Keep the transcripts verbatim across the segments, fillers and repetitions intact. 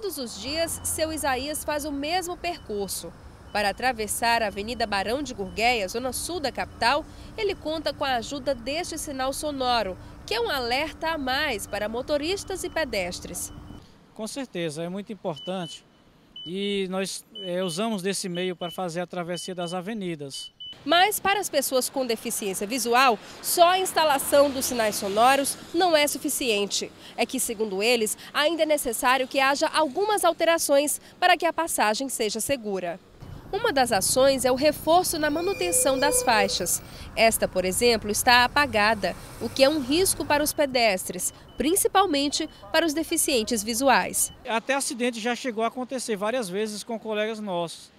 Todos os dias, seu Isaías faz o mesmo percurso. Para atravessar a Avenida Barão de Gurgueia, zona sul da capital, ele conta com a ajuda deste sinal sonoro, que é um alerta a mais para motoristas e pedestres. Com certeza, é muito importante e nós é, usamos desse meio para fazer a travessia das avenidas. Mas para as pessoas com deficiência visual, só a instalação dos sinais sonoros não é suficiente. É que, segundo eles, ainda é necessário que haja algumas alterações para que a passagem seja segura. Uma das ações é o reforço na manutenção das faixas. Esta, por exemplo, está apagada, o que é um risco para os pedestres, principalmente para os deficientes visuais. Até acidente já chegou a acontecer várias vezes com colegas nossos.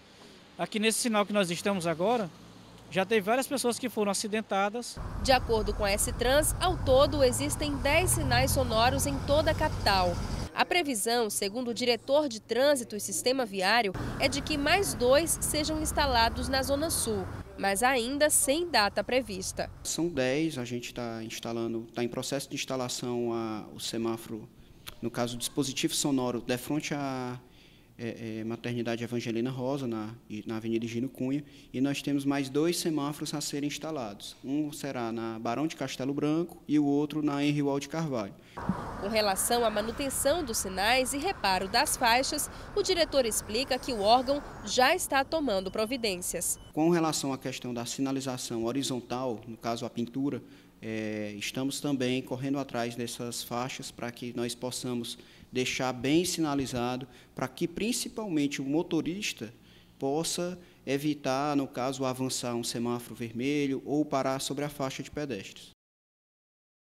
Aqui nesse sinal que nós estamos agora, já teve várias pessoas que foram acidentadas. De acordo com a S-Trans, ao todo existem dez sinais sonoros em toda a capital. A previsão, segundo o diretor de trânsito e sistema viário, é de que mais dois sejam instalados na Zona Sul, mas ainda sem data prevista. São dez, a gente está instalando, está em processo de instalação a, o semáforo, no caso, o dispositivo sonoro, de frente à é, é, Maternidade Evangelina Rosa, na, na Avenida Gino Cunha, e nós temos mais dois semáforos a serem instalados. Um será na Barão de Castelo Branco e o outro na Henri Wald de Carvalho. Com relação à manutenção dos sinais e reparo das faixas, o diretor explica que o órgão já está tomando providências. Com relação à questão da sinalização horizontal, no caso a pintura, é, estamos também correndo atrás dessas faixas para que nós possamos deixar bem sinalizado, para que principalmente o motorista possa evitar, no caso, avançar um semáforo vermelho ou parar sobre a faixa de pedestres.